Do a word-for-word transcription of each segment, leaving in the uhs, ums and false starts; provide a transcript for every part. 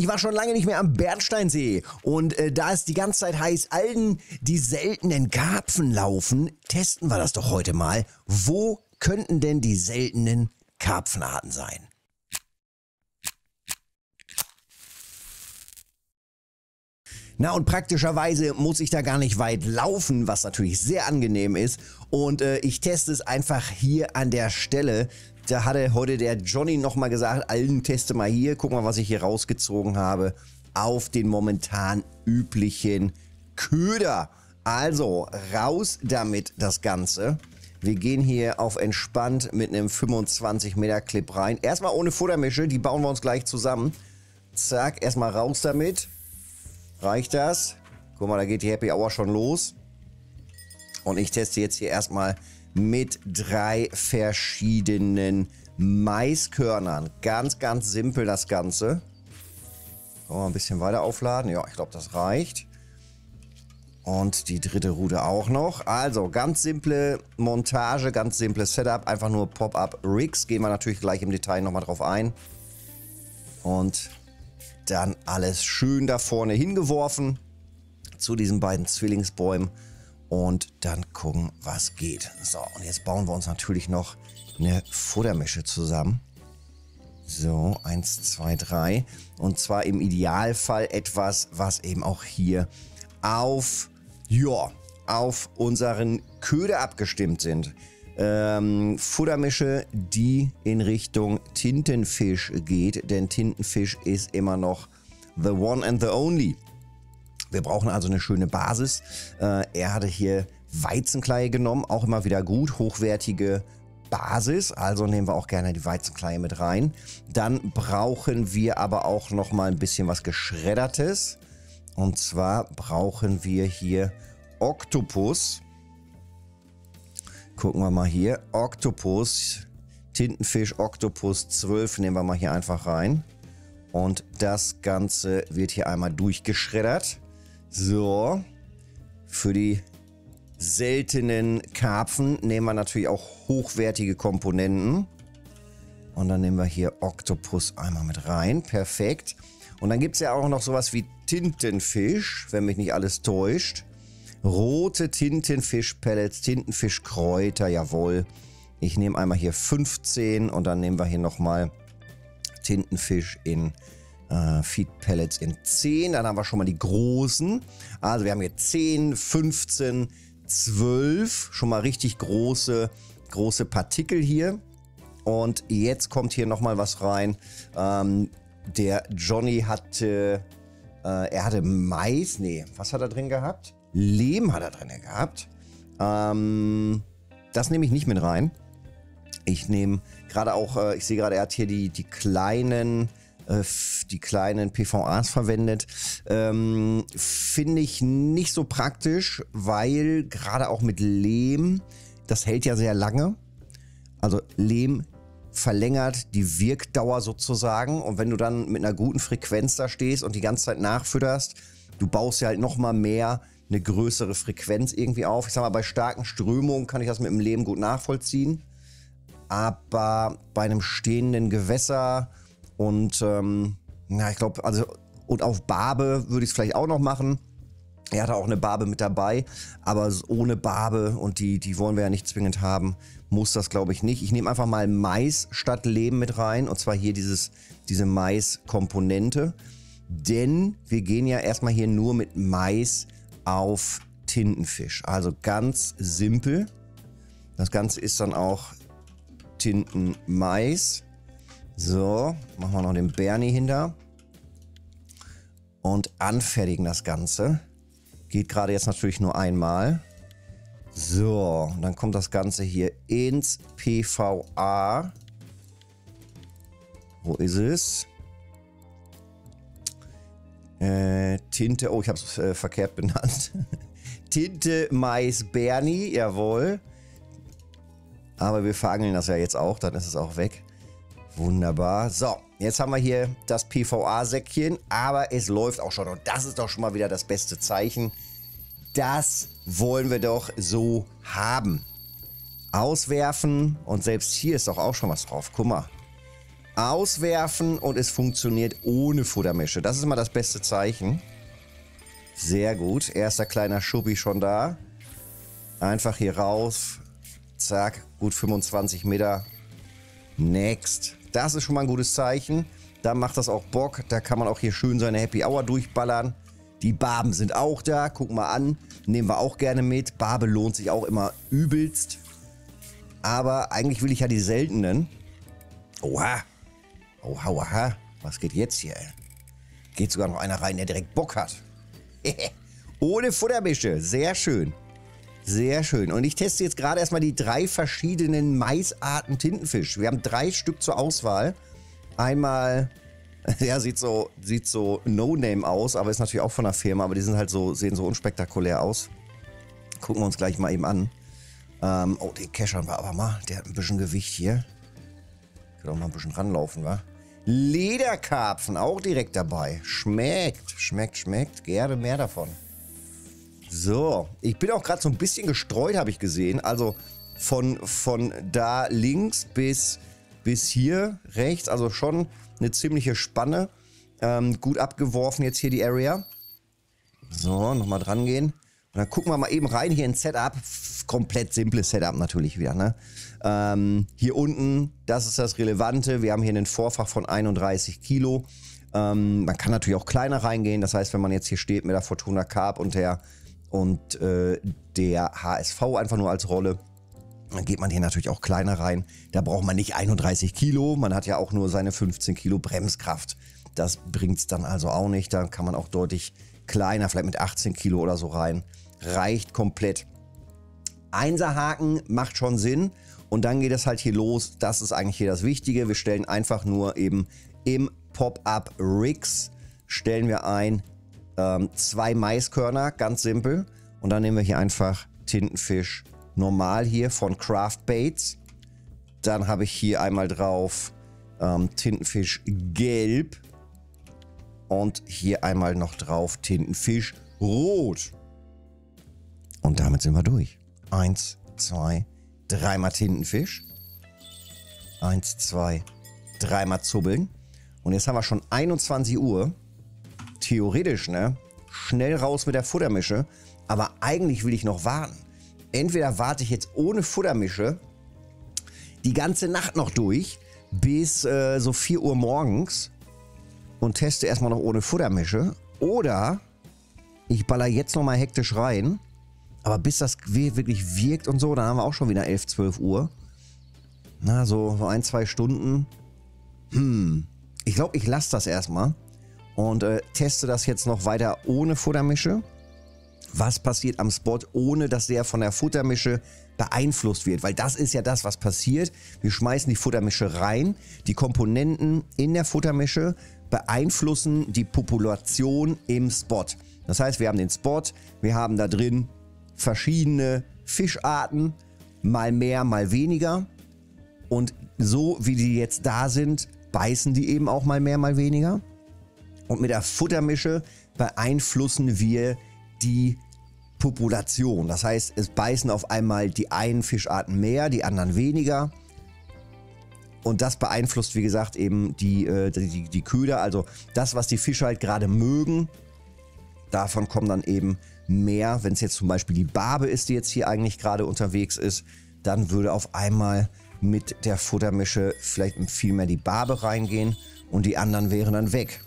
Ich war schon lange nicht mehr am Bernsteinsee und äh, da es die ganze Zeit heißt, allen die seltenen Karpfen laufen, testen wir das doch heute mal. Wo könnten denn die seltenen Karpfenarten sein? Na, und praktischerweise muss ich da gar nicht weit laufen, was natürlich sehr angenehm ist. Und äh, ich teste es einfach hier an der Stelle. Da hatte heute der Johnny nochmal gesagt, allen teste mal hier. Guck mal, was ich hier rausgezogen habe. Auf den momentan üblichen Köder. Also, raus damit das Ganze. Wir gehen hier auf entspannt mit einem fünfundzwanzig Meter Clip rein. Erstmal ohne Futtermische, die bauen wir uns gleich zusammen. Zack, erstmal raus damit. Reicht das? Guck mal, da geht die Happy Hour schon los. Und ich teste jetzt hier erstmal mit drei verschiedenen Maiskörnern. Ganz, ganz simpel das Ganze. Wollen wir ein bisschen weiter aufladen? Ja, ich glaube, das reicht. Und die dritte Rute auch noch. Also, ganz simple Montage, ganz simples Setup. Einfach nur Pop-Up-Rigs. Gehen wir natürlich gleich im Detail nochmal drauf ein. Und dann alles schön da vorne hingeworfen zu diesen beiden Zwillingsbäumen und dann gucken, was geht. So, und jetzt bauen wir uns natürlich noch eine Futtermische zusammen. So, eins, zwei, drei. Und zwar im Idealfall etwas, was eben auch hier auf, ja, auf unseren Köder abgestimmt sind. Ähm, Futtermische, die in Richtung Tintenfisch geht, denn Tintenfisch ist immer noch the one and the only. Wir brauchen also eine schöne Basis. Äh, er hatte hier Weizenkleie genommen, auch immer wieder gut, hochwertige Basis, also nehmen wir auch gerne die Weizenkleie mit rein. Dann brauchen wir aber auch noch mal ein bisschen was Geschreddertes, und zwar brauchen wir hier Oktopus. Gucken wir mal hier. Oktopus, Tintenfisch, Oktopus zwölf, nehmen wir mal hier einfach rein. Und das Ganze wird hier einmal durchgeschreddert. So, für die seltenen Karpfen nehmen wir natürlich auch hochwertige Komponenten. Und dann nehmen wir hier Oktopus einmal mit rein. Perfekt. Und dann gibt es ja auch noch sowas wie Tintenfisch, wenn mich nicht alles täuscht. Rote Tintenfischpellets, Tintenfischkräuter, jawohl. Ich nehme einmal hier fünfzehn und dann nehmen wir hier nochmal Tintenfisch in äh, Feedpellets in zehn. Dann haben wir schon mal die großen. Also wir haben hier zehn, fünfzehn, zwölf. Schon mal richtig große, große Partikel hier. Und jetzt kommt hier nochmal was rein. Ähm, der Johnny hatte, äh, er hatte Mais, nee, was hat er drin gehabt? Lehm hat er drin gehabt. Ähm, das nehme ich nicht mit rein. Ich nehme gerade auch, äh, ich sehe gerade, er hat hier die, die kleinen, äh, die kleinen P V As verwendet. Ähm, finde ich nicht so praktisch, weil gerade auch mit Lehm, das hält ja sehr lange. Also Lehm verlängert die Wirkdauer sozusagen. Und wenn du dann mit einer guten Frequenz da stehst und die ganze Zeit nachfütterst, du baust ja halt nochmal mehr eine größere Frequenz irgendwie auf. Ich sag mal, bei starken Strömungen kann ich das mit dem Lehm gut nachvollziehen. Aber bei einem stehenden Gewässer und, ähm, na, ich glaube, also, und auf Barbe würde ich es vielleicht auch noch machen. Er hatte auch eine Barbe mit dabei, aber ohne Barbe, und die, die wollen wir ja nicht zwingend haben, muss das, glaube ich, nicht. Ich nehme einfach mal Mais statt Lehm mit rein, und zwar hier dieses, diese Mais-Komponente. Denn wir gehen ja erstmal hier nur mit Mais auf Tintenfisch. Also ganz simpel. Das Ganze ist dann auch Tintenmais. So, machen wir noch den Bernie hinter. Und anfertigen das Ganze. Geht gerade jetzt natürlich nur einmal. So, und dann kommt das Ganze hier ins P V A. Wo ist es? Äh, Tinte, oh, ich habe es äh, verkehrt benannt. Tinte, Mais, Bernie, jawohl. Aber wir verangeln das ja jetzt auch, dann ist es auch weg. Wunderbar. So, jetzt haben wir hier das P V A-Säckchen, aber es läuft auch schon. Und das ist doch schon mal wieder das beste Zeichen. Das wollen wir doch so haben. Auswerfen, und selbst hier ist doch auch schon was drauf. Guck mal. auswerfen und es funktioniert ohne Futtermische. Das ist mal das beste Zeichen. Sehr gut. Erster kleiner Schuppi schon da. Einfach hier raus. Zack. Gut fünfundzwanzig Meter. Next. Das ist schon mal ein gutes Zeichen. Da macht das auch Bock. Da kann man auch hier schön seine Happy Hour durchballern. Die Barben sind auch da. Gucken wir an. Nehmen wir auch gerne mit. Barbe lohnt sich auch immer übelst. Aber eigentlich will ich ja die seltenen. Oha. Oha, oha. Was geht jetzt hier? Geht sogar noch einer rein, der direkt Bock hat. Ohne Futtermische. Sehr schön. Sehr schön. Und ich teste jetzt gerade erstmal die drei verschiedenen Maisarten Tintenfisch. Wir haben drei Stück zur Auswahl. Einmal, ja, sieht so, sieht so No-Name aus, aber ist natürlich auch von der Firma. Aber die sind halt so, sehen so unspektakulär aus. Gucken wir uns gleich mal eben an. Ähm, oh, den Keschern war aber mal. Der hat ein bisschen Gewicht hier. Können auch mal ein bisschen ranlaufen, wa? Lederkarpfen auch direkt dabei. Schmeckt, schmeckt, schmeckt. Gerne mehr davon. So, ich bin auch gerade so ein bisschen gestreut, habe ich gesehen. Also von, von da links bis, bis hier rechts. Also schon eine ziemliche Spanne. Ähm, gut abgeworfen jetzt hier die Area. So, nochmal dran gehen. Und dann gucken wir mal eben rein hier ins Setup. Komplett simples Setup natürlich wieder, ne? Ähm, hier unten, das ist das Relevante. Wir haben hier einen Vorfach von einunddreißig Kilo. Ähm, man kann natürlich auch kleiner reingehen. Das heißt, wenn man jetzt hier steht mit der Fortuna Carp und der, und, äh, der H S V einfach nur als Rolle, dann geht man hier natürlich auch kleiner rein. Da braucht man nicht einunddreißig Kilo. Man hat ja auch nur seine fünfzehn Kilo Bremskraft. Das bringt es dann also auch nicht. Da kann man auch deutlich kleiner, vielleicht mit achtzehn Kilo oder so rein. Reicht komplett. Einserhaken macht schon Sinn. Und dann geht es halt hier los. Das ist eigentlich hier das Wichtige. Wir stellen einfach nur eben im Pop-Up Rigs stellen wir ein ähm, zwei Maiskörner, ganz simpel. Und dann nehmen wir hier einfach Tintenfisch normal hier von Craft Baits. Dann habe ich hier einmal drauf ähm, Tintenfisch gelb. Und hier einmal noch drauf Tintenfisch rot. Und damit sind wir durch. Eins, zwei, dreimal Tintenfisch. Eins, zwei, dreimal zubbeln. Und jetzt haben wir schon einundzwanzig Uhr. Theoretisch, ne? Schnell raus mit der Futtermische. Aber eigentlich will ich noch warten. Entweder warte ich jetzt ohne Futtermische die ganze Nacht noch durch, bis äh, so vier Uhr morgens und teste erstmal noch ohne Futtermische. Oder ich baller jetzt nochmal hektisch rein. Aber bis das wirklich wirkt und so, dann haben wir auch schon wieder elf, zwölf Uhr. Na, so, so ein, zwei Stunden. Hm. Ich glaube, ich lasse das erstmal. Und äh, teste das jetzt noch weiter ohne Futtermische. Was passiert am Spot, ohne dass der von der Futtermische beeinflusst wird? Weil das ist ja das, was passiert. Wir schmeißen die Futtermische rein. Die Komponenten in der Futtermische beeinflussen die Population im Spot. Das heißt, wir haben den Spot, wir haben da drin verschiedene Fischarten, mal mehr, mal weniger. Und so wie die jetzt da sind, beißen die eben auch mal mehr, mal weniger. Und mit der Futtermische beeinflussen wir die Population. Das heißt, es beißen auf einmal die einen Fischarten mehr, die anderen weniger. Und das beeinflusst, wie gesagt, eben die, äh, die, die Köder. Also das, was die Fische halt gerade mögen, davon kommen dann eben mehr. Wenn es jetzt zum Beispiel die Barbe ist, die jetzt hier eigentlich gerade unterwegs ist, dann würde auf einmal mit der Futtermische vielleicht viel mehr die Barbe reingehen und die anderen wären dann weg.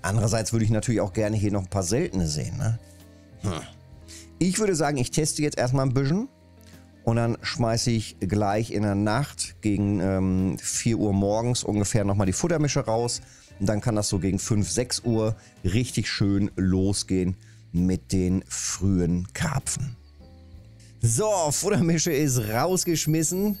Andererseits würde ich natürlich auch gerne hier noch ein paar seltene sehen, ne? Hm. Ich würde sagen, ich teste jetzt erstmal ein bisschen und dann schmeiße ich gleich in der Nacht gegen ähm, vier Uhr morgens ungefähr nochmal die Futtermische raus. Und dann kann das so gegen fünf, sechs Uhr richtig schön losgehen mit den frühen Karpfen. So, Futtermische ist rausgeschmissen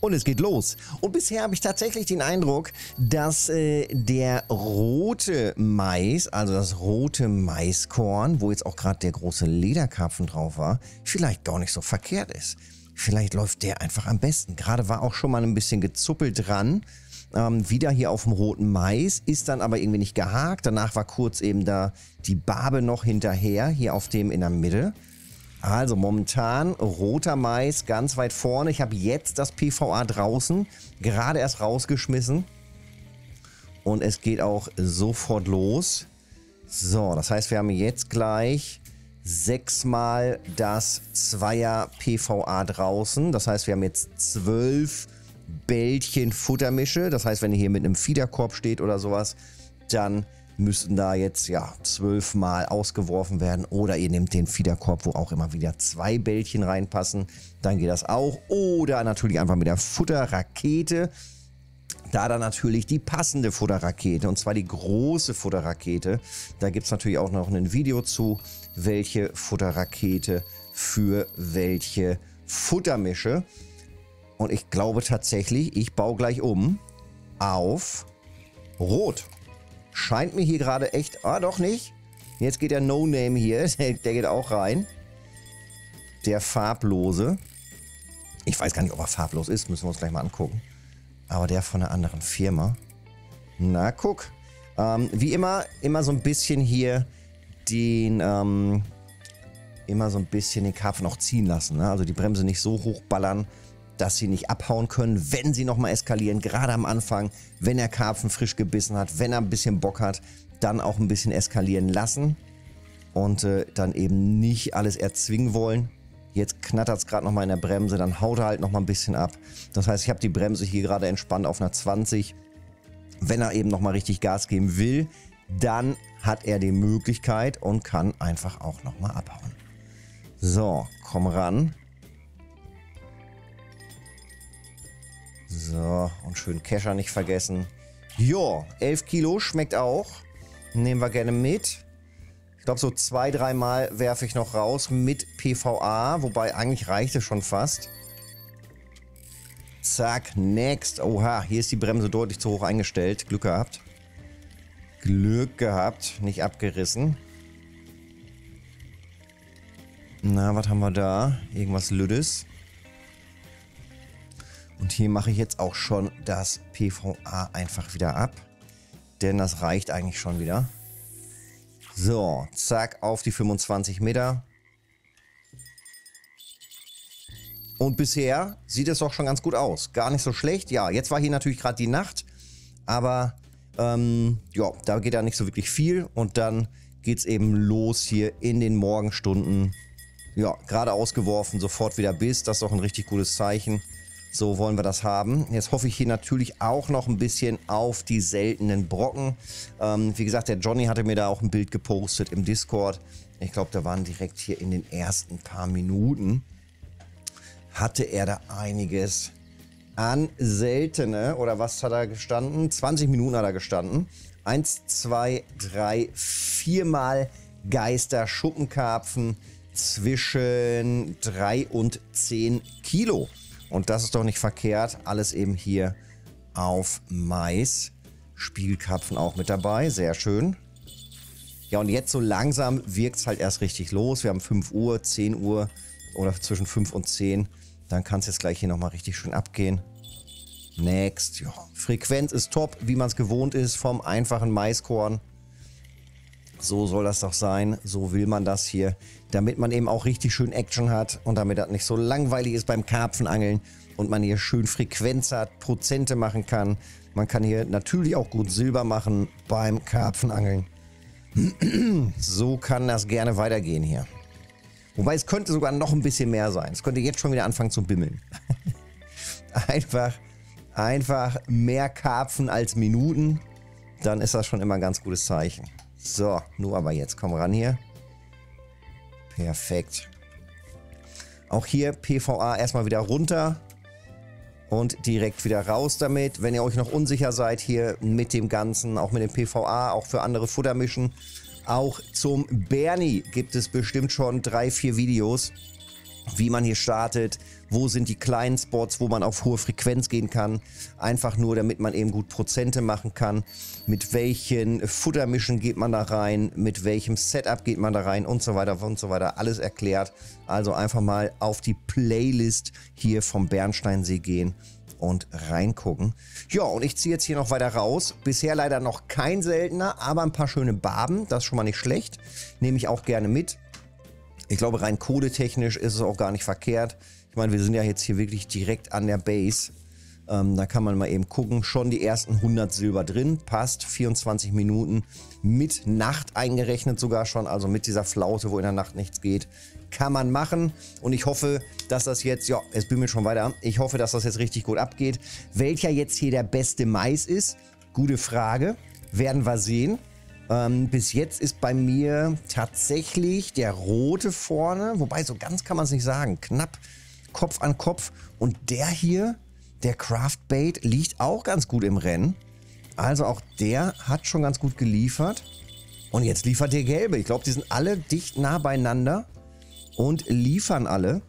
und es geht los. Und bisher habe ich tatsächlich den Eindruck, dass äh, der rote Mais, also das rote Maiskorn, wo jetzt auch gerade der große Lederkarpfen drauf war, vielleicht gar nicht so verkehrt ist. Vielleicht läuft der einfach am besten. Gerade war auch schon mal ein bisschen gezuppelt dran. Ähm, wieder hier auf dem roten Mais, ist dann aber irgendwie nicht gehakt. Danach war kurz eben da die Barbe noch hinterher, hier auf dem in der Mitte. Also momentan roter Mais ganz weit vorne. Ich habe jetzt das P V A draußen, gerade erst rausgeschmissen. Und es geht auch sofort los. So, das heißt, wir haben jetzt gleich sechsmal das Zweier P V A draußen. Das heißt, wir haben jetzt zwölf Bällchen Futtermische. Das heißt, wenn ihr hier mit einem Fiederkorb steht oder sowas, dann müssten da jetzt ja zwölfmal ausgeworfen werden. Oder ihr nehmt den Fiederkorb, wo auch immer wieder zwei Bällchen reinpassen. Dann geht das auch. Oder natürlich einfach mit der Futterrakete. Da dann natürlich die passende Futterrakete, und zwar die große Futterrakete. Da gibt es natürlich auch noch ein Video zu, welche Futterrakete für welche Futtermische. Und ich glaube tatsächlich, ich baue gleich um auf Rot. Scheint mir hier gerade echt... Ah, doch nicht. Jetzt geht der No-Name hier. Der geht auch rein. Der Farblose. Ich weiß gar nicht, ob er farblos ist. Müssen wir uns gleich mal angucken. Aber der von einer anderen Firma. Na, guck. Ähm, wie immer, immer so ein bisschen hier den... Ähm, immer so ein bisschen den Karpfen auch ziehen lassen. Ne? Also die Bremse nicht so hochballern, dass sie nicht abhauen können, wenn sie nochmal eskalieren, gerade am Anfang, wenn der Karpfen frisch gebissen hat, wenn er ein bisschen Bock hat, dann auch ein bisschen eskalieren lassen und äh, dann eben nicht alles erzwingen wollen. Jetzt knattert es gerade nochmal in der Bremse, dann haut er halt nochmal ein bisschen ab. Das heißt, ich habe die Bremse hier gerade entspannt auf einer zwanzig. Wenn er eben nochmal richtig Gas geben will, dann hat er die Möglichkeit und kann einfach auch nochmal abhauen. So, komm ran. So, und schön Kescher nicht vergessen. Jo, elf Kilo schmeckt auch. Nehmen wir gerne mit. Ich glaube, so zwei, dreimal werfe ich noch raus mit P V A. Wobei, eigentlich reicht es schon fast. Zack, next. Oha, hier ist die Bremse deutlich zu hoch eingestellt. Glück gehabt. Glück gehabt, nicht abgerissen. Na, was haben wir da? Irgendwas Lüdes. Und hier mache ich jetzt auch schon das P V A einfach wieder ab. Denn das reicht eigentlich schon wieder. So, zack, auf die fünfundzwanzig Meter. Und bisher sieht es doch schon ganz gut aus. Gar nicht so schlecht. Ja, jetzt war hier natürlich gerade die Nacht. Aber, ähm, ja, da geht ja nicht so wirklich viel. Und dann geht es eben los hier in den Morgenstunden. Ja, gerade ausgeworfen, sofort wieder Biss. Das ist doch ein richtig gutes Zeichen. So wollen wir das haben. Jetzt hoffe ich hier natürlich auch noch ein bisschen auf die seltenen Brocken. Ähm, wie gesagt, der Johnny hatte mir da auch ein Bild gepostet im Discord. Ich glaube, da waren direkt hier in den ersten paar Minuten. Hatte er da einiges an seltene, oder was hat er gestanden? zwanzig Minuten hat er gestanden. Eins, zwei, drei, viermal Geister Schuppenkarpfen zwischen drei und zehn Kilo. Und das ist doch nicht verkehrt. Alles eben hier auf Mais. Spiegelkarpfen auch mit dabei. Sehr schön. Ja, und jetzt so langsam wirkt es halt erst richtig los. Wir haben fünf Uhr, zehn Uhr oder zwischen fünf und zehn. Dann kann es jetzt gleich hier nochmal richtig schön abgehen. Next. Ja. Frequenz ist top, wie man es gewohnt ist vom einfachen Maiskorn. So soll das doch sein. So will man das hier. Damit man eben auch richtig schön Action hat und damit das nicht so langweilig ist beim Karpfenangeln und man hier schön Frequenz hat, Prozente machen kann. Man kann hier natürlich auch gut Silber machen beim Karpfenangeln. So kann das gerne weitergehen hier. Wobei, es könnte sogar noch ein bisschen mehr sein. Es könnte jetzt schon wieder anfangen zu bimmeln. Einfach, einfach mehr Karpfen als Minuten. Dann ist das schon immer ein ganz gutes Zeichen. So, nur aber jetzt komm ran hier. Perfekt. Auch hier P V A erstmal wieder runter und direkt wieder raus damit. Wenn ihr euch noch unsicher seid hier mit dem Ganzen, auch mit dem P V A, auch für andere Futtermischen, auch zum Bernie gibt es bestimmt schon drei, vier Videos, wie man hier startet, wo sind die kleinen Spots, wo man auf hohe Frequenz gehen kann. Einfach nur, damit man eben gut Prozente machen kann. Mit welchen Futtermischen geht man da rein, mit welchem Setup geht man da rein und so weiter und so weiter. Alles erklärt. Also einfach mal auf die Playlist hier vom Bernsteinsee gehen und reingucken. Ja, und ich ziehe jetzt hier noch weiter raus. Bisher leider noch kein seltener, aber ein paar schöne Barben. Das ist schon mal nicht schlecht. Nehme ich auch gerne mit. Ich glaube, rein codetechnisch ist es auch gar nicht verkehrt. Ich meine, wir sind ja jetzt hier wirklich direkt an der Base. Ähm, da kann man mal eben gucken, schon die ersten hundert Silber drin, passt, vierundzwanzig Minuten, mit Nacht eingerechnet sogar schon, also mit dieser Flaute, wo in der Nacht nichts geht, kann man machen. Und ich hoffe, dass das jetzt, ja, es bimmelt schon weiter, ich hoffe, dass das jetzt richtig gut abgeht. Welcher jetzt hier der beste Mais ist, gute Frage, werden wir sehen. Ähm, bis jetzt ist bei mir tatsächlich der rote vorne, wobei so ganz kann man es nicht sagen, knapp Kopf an Kopf, und der hier... Der Craft Bait liegt auch ganz gut im Rennen. Also auch der hat schon ganz gut geliefert. Und jetzt liefert der Gelbe. Ich glaube, die sind alle dicht nah beieinander und liefern alle.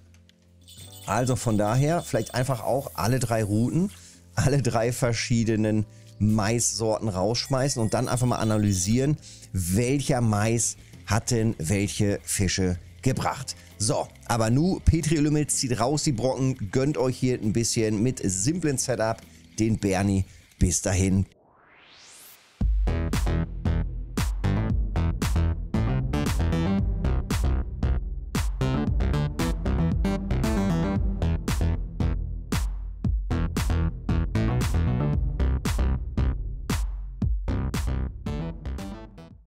Also von daher vielleicht einfach auch alle drei Routen, alle drei verschiedenen Maissorten rausschmeißen und dann einfach mal analysieren, welcher Mais hat denn welche Fische gebracht. So, aber nu, Petri Lümmel zieht raus die Brocken, gönnt euch hier ein bisschen mit simplen Setup den Bernie. Bis dahin.